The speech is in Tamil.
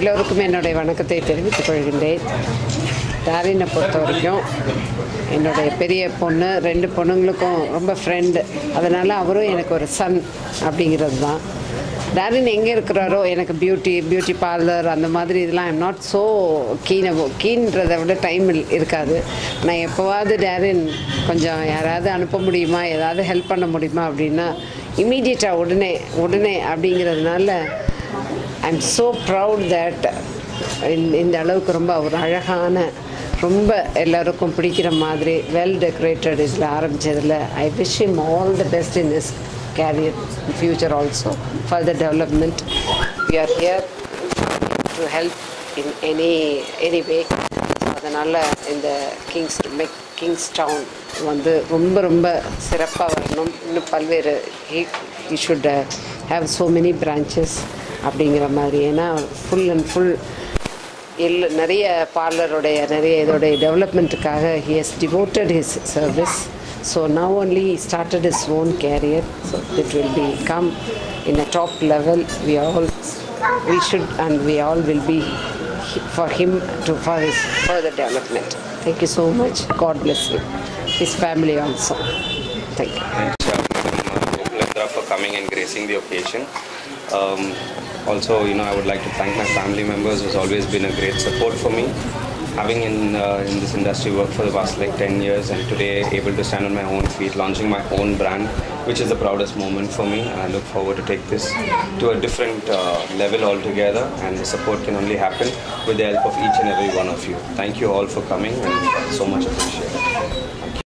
எல்லோருக்கும் என்னுடைய வணக்கத்தை தெரிவித்துக் கொள்கின்றேன். டாலினை பொறுத்த வரைக்கும் என்னுடைய பெரிய பொண்ணு, ரெண்டு பொண்ணுங்களுக்கும் ரொம்ப ஃப்ரெண்டு. அதனால் அவரும் எனக்கு ஒரு சன் அப்படிங்கிறது தான். டாலின் எங்கே இருக்கிறாரோ எனக்கு பியூட்டி பார்லர் அந்த மாதிரி இதெல்லாம் ஐம் நாட் ஸோ கீன்றதை விட டைம் இருக்காது. நான் எப்போவாவது டாலின் கொஞ்சம் யாராவது அனுப்ப முடியுமா, ஏதாவது ஹெல்ப் பண்ண முடியுமா அப்படின்னா இம்மீடியட்டாக உடனே அப்படிங்கிறதுனால ஐம் ஸோ ப்ரவுட் தட் இந்த அளவுக்கு ரொம்ப ஒரு அழகான, ரொம்ப எல்லோருக்கும் பிடிக்கிற மாதிரி வெல் டெக்கரேட்டட் இதில் ஆரம்பித்ததில் I wish him all the best in this career, future also for the development. We are here to help in any way. அதனால் இந்த கிங்ஸ் டவுன் வந்து ரொம்ப ரொம்ப சிறப்பாக வரணும். இன்னும் பல்வேறு you should have so many branches அப்படிங்கிற மாதிரி. ஏன்னா ஃபுல் அண்ட் ஃபுல் நிறைய பார்லருடைய நிறைய இதோடைய டெவலப்மெண்ட்டுக்காக he has devoted his service. So now only he started his own career. So it will become in a top level. We all will be for him to for his further development. Thank you so much. God bless him, his family also. Thank you. Thanks for coming and gracing the occasion. Also, I would like to thank my family members, who's always been a great support for me. Having in this industry worked for the past 10 years, and today able to stand on my own feet, launching my own brand, which is the proudest moment for me. And I look forward to take this to a different level altogether. And the support can only happen with the help of each and every one of you. Thank you all for coming, and so much appreciated.